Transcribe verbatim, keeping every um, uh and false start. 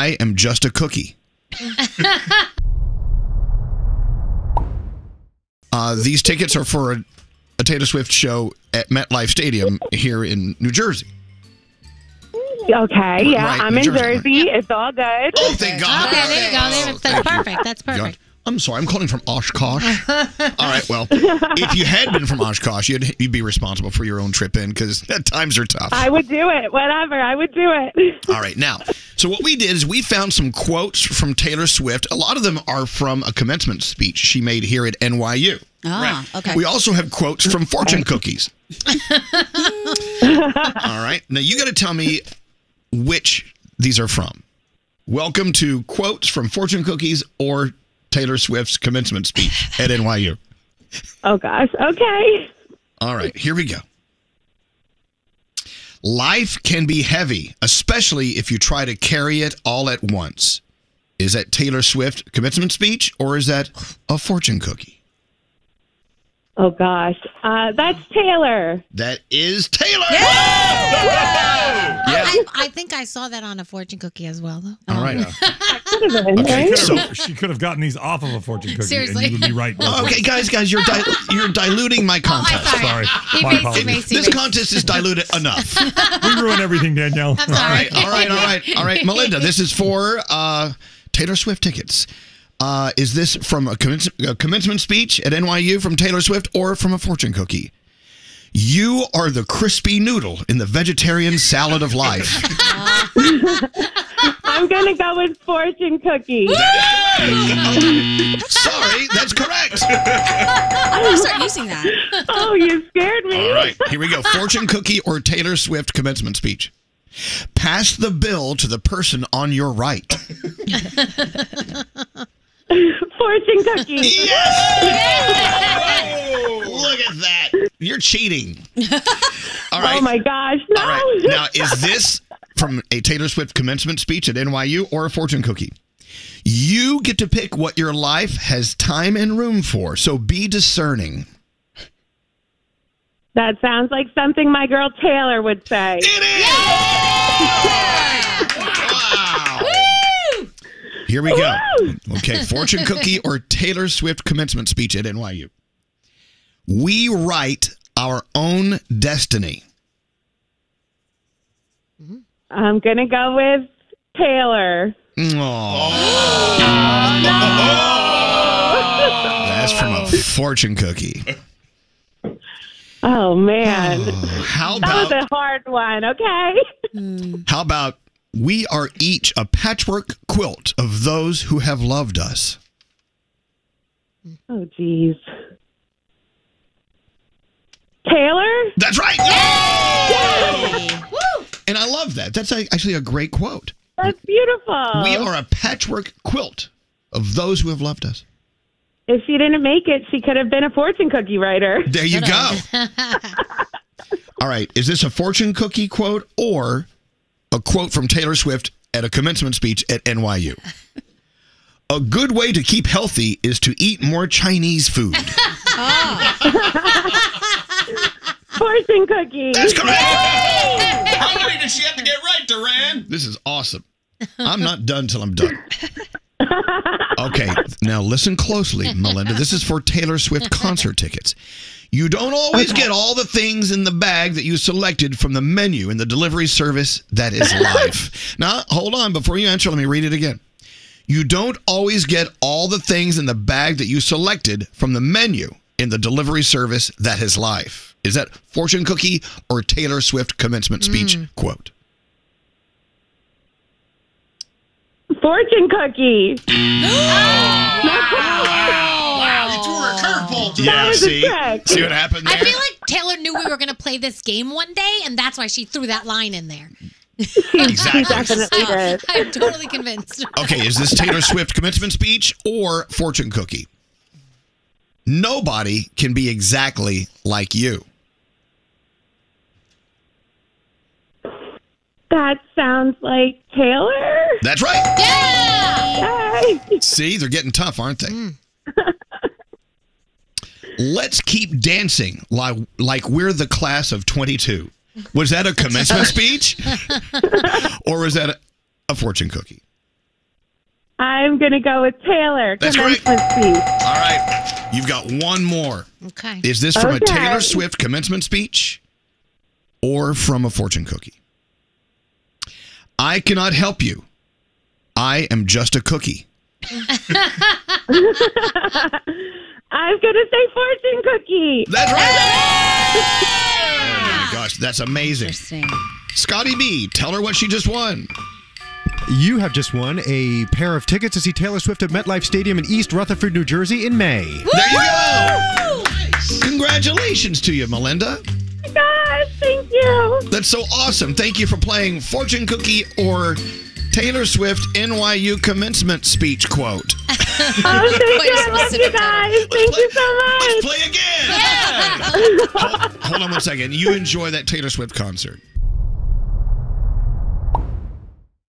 I am just a cookie. uh, these tickets are for a, a Taylor Swift show at MetLife Stadium here in New Jersey. Okay, yeah, right, I'm in Jersey. Jersey. Right. It's all good. Oh, thank God. Okay, there you go. There, oh, that's perfect. You. That's perfect. I'm sorry, I'm calling from Oshkosh. All right, well, if you had been from Oshkosh, you'd, you'd be responsible for your own trip in, because times are tough. I would do it. Whatever. I would do it. All right, now, so what we did is we found some quotes from Taylor Swift. A lot of them are from a commencement speech she made here at N Y U. Ah, right. Okay. We also have quotes from fortune cookies. All right, now you got to tell me which these are from. Welcome to quotes from fortune cookies or Taylor Swift's commencement speech at N Y U. Oh, gosh. Okay. All right. Here we go. Life can be heavy, especially if you try to carry it all at once. Is that Taylor Swift commencement speech, or is that a fortune cookie? Oh, gosh. Uh, that's Taylor. That is Taylor. Yeah! Yeah! Yeah. I, I think I saw that on a fortune cookie as well, though. All right. Uh, Okay, so she could have gotten these off of a fortune cookie. Seriously. And you would be right. Oh, okay, guys, guys, you're di you're diluting my contest. Oh, sorry. sorry. My apologies. Macy, Macy. This contest is diluted enough. We ruin everything, Danielle. I'm sorry. All right, all right, all right, all right. Melinda, this is for uh, Taylor Swift tickets. Uh, is this from a, commence a commencement speech at N Y U from Taylor Swift or from a fortune cookie? You are the crispy noodle in the vegetarian salad of life. I'm going to go with fortune cookie. Sorry, that's correct. I'm going to start using that. Oh, you scared me. All right, here we go. Fortune cookie or Taylor Swift commencement speech. Pass the bill to the person on your right. Fortune cookie. Yes! Oh, look at that. You're cheating. All right. Oh, my gosh. No. All right. Now, is this from a Taylor Swift commencement speech at N Y U or a fortune cookie? You get to pick what your life has time and room for, so be discerning. That sounds like something my girl Taylor would say. It is! Yeah! Wow! Woo! Here we go. Woo! Okay, fortune cookie or Taylor Swift commencement speech at N Y U. We write our own destiny. I'm going to go with Taylor. Aww. Oh, no. That's from a fortune cookie. Oh, man. Oh, how about, that was a hard one, okay? How about we are each a patchwork quilt of those who have loved us? Oh, geez. Taylor? That's right. Yay! Yay! Woo! And I love that. That's actually a great quote. That's beautiful. We are a patchwork quilt of those who have loved us. If she didn't make it, she could have been a fortune cookie writer. There you go. All right. Is this a fortune cookie quote or a quote from Taylor Swift at a commencement speech at N Y U? A good way to keep healthy is to eat more Chinese food. Oh. Fortune cookie. That's correct. How many did she have to get right, Duran? This is awesome. I'm not done till I'm done. Okay, now listen closely, Melinda. This is for Taylor Swift concert tickets. You don't always okay. get all the things in the bag that you selected from the menu in the delivery service that is life. Now, hold on. Before you answer, let me read it again. You don't always get all the things in the bag that you selected from the menu in the delivery service that is life. Is that fortune cookie or Taylor Swift commencement speech mm. quote? Fortune cookie. Oh, wow. Wow, you threw her a curveball. Yeah, see? See what happened there? I feel like Taylor knew we were going to play this game one day, and that's why she threw that line in there. Exactly. Definitely did. I, I'm totally convinced. Okay, is this Taylor Swift commencement speech or fortune cookie? Nobody can be exactly like you. That sounds like Taylor. That's right. Yeah. Yay. See, they're getting tough, aren't they? Mm. Let's keep dancing like, like we're the class of twenty-two. Was that a commencement speech? Or was that a, a fortune cookie? I'm going to go with Taylor. That's correct. All right. You've got one more. Okay. Is this from okay. a Taylor Swift commencement speech or from a fortune cookie? I cannot help you. I am just a cookie. I'm going to say fortune cookie. That's right. Yeah. Oh, my gosh. That's amazing. Interesting. Scotty B, tell her what she just won. You have just won a pair of tickets to see Taylor Swift at MetLife Stadium in East Rutherford, New Jersey in May. Woo! There you go. Nice. Congratulations to you, Melinda. Oh my gosh, thank you. That's so awesome. Thank you for playing Fortune Cookie or Taylor Swift N Y U commencement speech quote. Oh, thank you. I love you guys. Thank you so much. Let's play again. Yeah. Hold, hold on one second. You enjoy that Taylor Swift concert.